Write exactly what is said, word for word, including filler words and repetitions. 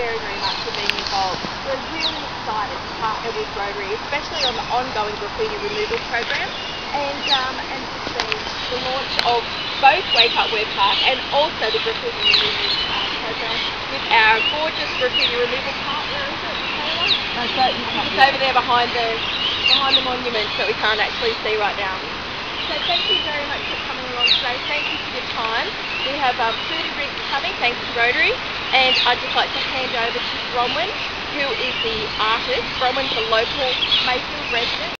very, very much for being involved. We're really excited to partner with Rotary, especially on the ongoing graffiti removal program, and um, and the launch of both Wake Up Web Park and also the graffiti removal program with our gorgeous graffiti removal partner. Is it Taylor? That's right. It's over there behind the behind the monument that we can't actually see right now. So thank you very much for coming along today. Thank you for your time. We have um, food and drinks coming, thanks to Rotary. And I'd just like to hand over to Bronwyn, who is the artist. Bronwyn's a local Mayfield resident.